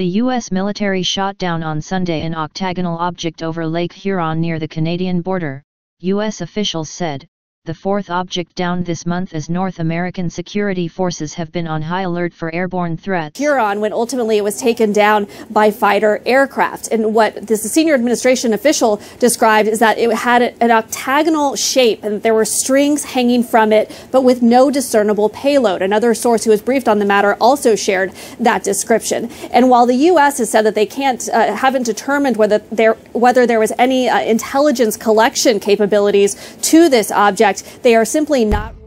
The U.S. military shot down on Sunday an octagonal object over Lake Huron near the Canadian border, U.S. officials said. The fourth object downed this month as North American security forces have been on high alert for airborne threats. Huron, when ultimately it was taken down by fighter aircraft. And what this senior administration official described is that it had an octagonal shape and there were strings hanging from it, but with no discernible payload. Another source who was briefed on the matter also shared that description. And while the U.S. has said that they haven't determined whether there was any intelligence collection capabilities to this object, they are simply not